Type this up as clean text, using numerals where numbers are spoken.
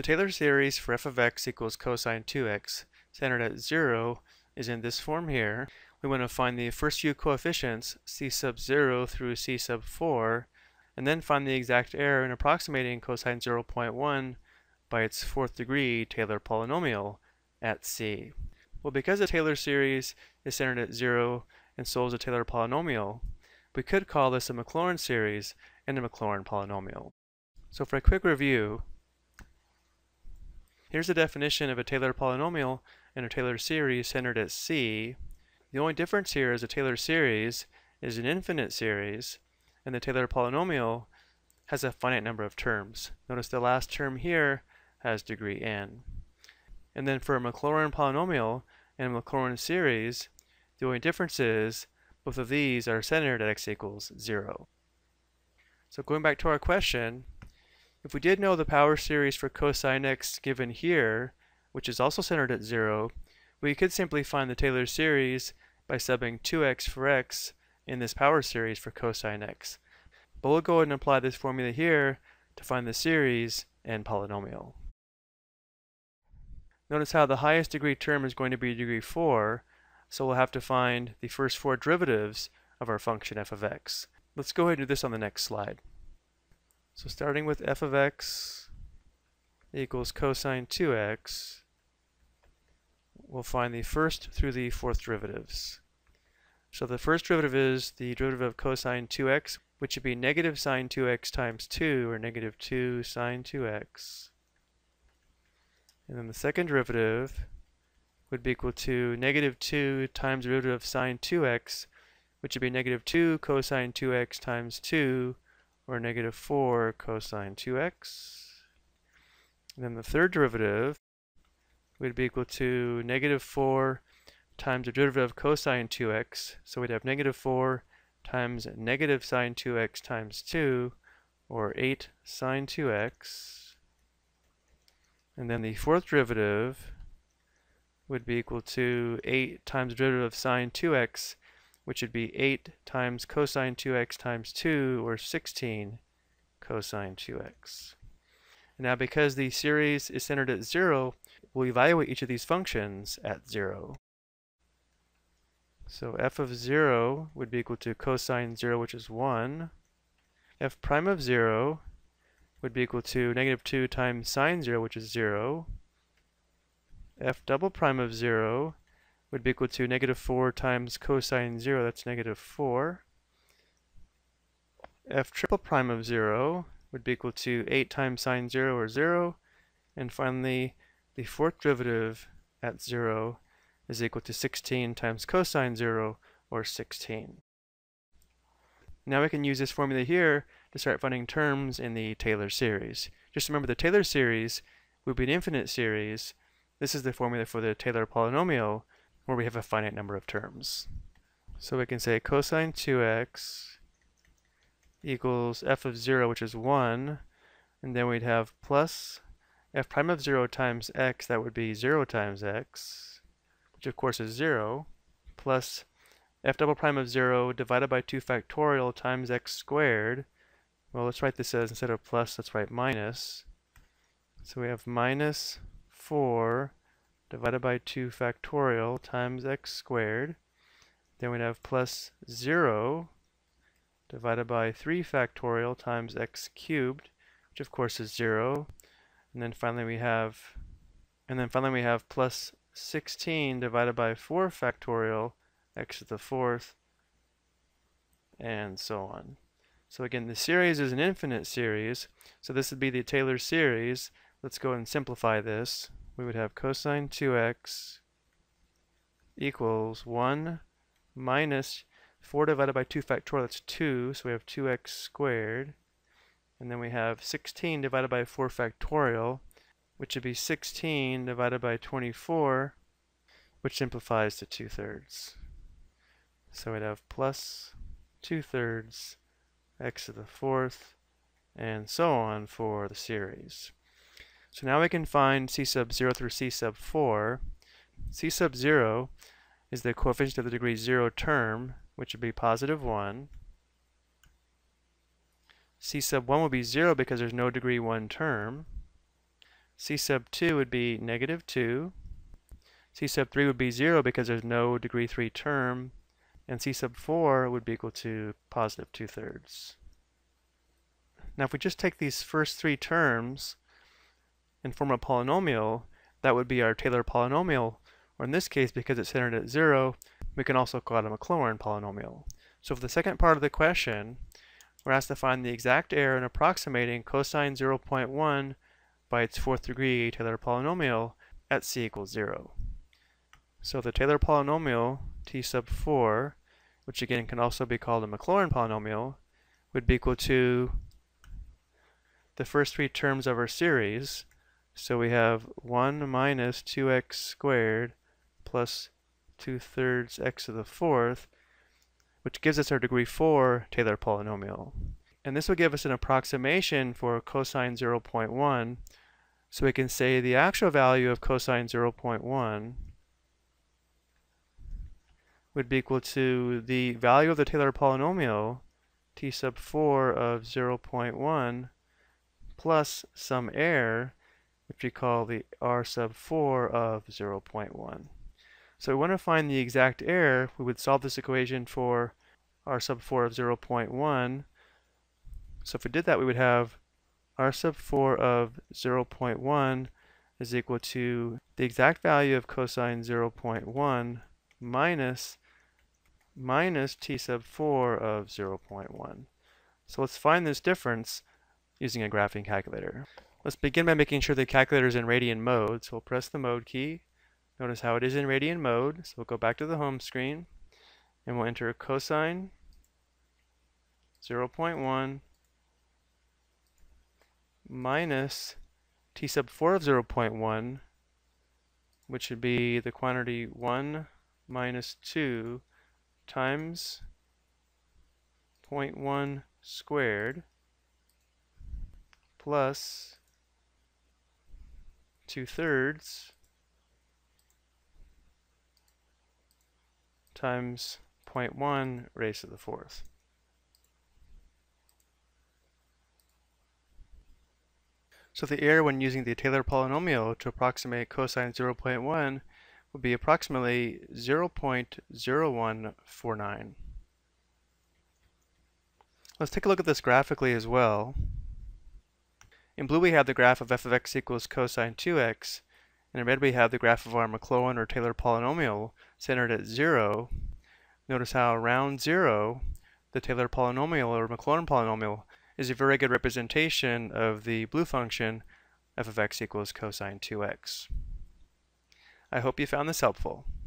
The Taylor series for f of x equals cosine 2x, centered at 0, is in this form here. We want to find the first few coefficients, c sub 0 through c sub 4, and then find the exact error in approximating cosine 0.1 by its fourth degree Taylor polynomial at c. Well, because the Taylor series is centered at 0 and so is the Taylor polynomial, we could call this a Maclaurin series and a Maclaurin polynomial. So for a quick review, here's the definition of a Taylor polynomial and a Taylor series centered at C. The only difference here is the Taylor series is an infinite series, and the Taylor polynomial has a finite number of terms. Notice the last term here has degree n. And then for a Maclaurin polynomial and a Maclaurin series, the only difference is both of these are centered at x equals 0. So going back to our question, if we did know the power series for cosine x given here, which is also centered at 0, we could simply find the Taylor series by subbing 2x for x in this power series for cosine x. But we'll go ahead and apply this formula here to find the series and polynomial. Notice how the highest degree term is going to be degree 4, so we'll have to find the first four derivatives of our function f of x. Let's go ahead and do this on the next slide. So starting with f of x equals cosine 2x, we'll find the first through the fourth derivatives. So the first derivative is the derivative of cosine 2x, which would be negative sine 2x times 2, or negative 2 sine 2x. And then the second derivative would be equal to negative 2 times the derivative of sine 2x, which would be negative 2 cosine 2x times 2, or negative 4 cosine 2x. And then the third derivative would be equal to negative 4 times the derivative of cosine 2x. So we'd have negative 4 times negative sine 2x times 2, or 8 sine 2x. And then the fourth derivative would be equal to 8 times the derivative of sine 2x, which would be 8 times cosine 2x times 2, or 16 cosine 2x. And now because the series is centered at 0, we'll evaluate each of these functions at 0. So f of 0 would be equal to cosine 0, which is 1. F prime of 0 would be equal to negative 2 times sine 0, which is 0. F double prime of 0 would be equal to negative 4 times cosine 0, that's negative 4. F triple prime of 0 would be equal to 8 times sine 0, or 0. And finally, the fourth derivative at 0 is equal to 16 times cosine 0, or 16. Now we can use this formula here to start finding terms in the Taylor series. Just remember, the Taylor series would be an infinite series. This is the formula for the Taylor polynomial, where we have a finite number of terms. So we can say cosine 2x equals f of 0, which is 1, and then we'd have plus f prime of 0 times x, that would be 0 times x, which of course is 0, plus f double prime of 0 divided by 2 factorial times x squared. Well, let's write this as, instead of plus, let's write minus. So we have minus 4 divided by 2 factorial times x squared. Then we'd have plus 0 divided by 3 factorial times x cubed, which of course is 0. And then finally we have plus 16 divided by 4 factorial x to the fourth, and so on. So again, the series is an infinite series, so this would be the Taylor series. Let's go ahead and simplify this. We would have cosine 2x equals 1 minus 4 divided by 2 factorial, that's 2, so we have 2x squared. And then we have 16 divided by 4 factorial, which would be 16 divided by 24, which simplifies to 2/3. So we'd have plus 2/3 x to the fourth, and so on for the series. So now we can find c sub 0 through c sub 4. c sub 0 is the coefficient of the degree 0 term, which would be positive 1. c sub 1 will be 0 because there's no degree 1 term. C sub 2 would be negative 2. C sub 3 would be 0 because there's no degree 3 term. And C sub 4 would be equal to positive 2/3. Now if we just take these first three terms and form a polynomial, that would be our Taylor polynomial, or in this case, because it's centered at 0, we can also call it a Maclaurin polynomial. So for the second part of the question, we're asked to find the exact error in approximating cosine 0.1 by its fourth degree Taylor polynomial at c equals 0. So the Taylor polynomial, t sub 4, which again can also be called a Maclaurin polynomial, would be equal to the first three terms of our series. So we have 1 minus 2x squared plus 2/3 x to the fourth, which gives us our degree 4 Taylor polynomial. And this will give us an approximation for cosine 0.1. So we can say the actual value of cosine 0.1 would be equal to the value of the Taylor polynomial, t sub 4 of 0.1, plus some error, which we call the r sub 4 of 0.1. So we want to find the exact error. We would solve this equation for r sub 4 of 0.1. So if we did that, we would have r sub 4 of 0.1 is equal to the exact value of cosine 0.1 minus t sub 4 of 0.1. So let's find this difference using a graphing calculator. Let's begin by making sure the calculator is in radian mode. So we'll press the mode key. Notice how it is in radian mode. So we'll go back to the home screen and we'll enter cosine 0.1 minus t sub 4 of 0.1, which would be the quantity 1 minus 2 times 0.1 squared plus 2/3 times 0.1 raised to the fourth. So the error when using the Taylor polynomial to approximate cosine 0.1 would be approximately 0.0149. Let's take a look at this graphically as well. In blue we have the graph of f of x equals cosine 2x, and in red we have the graph of our Maclaurin or Taylor polynomial centered at 0. Notice how around 0, the Taylor polynomial or Maclaurin polynomial is a very good representation of the blue function f of x equals cosine 2x. I hope you found this helpful.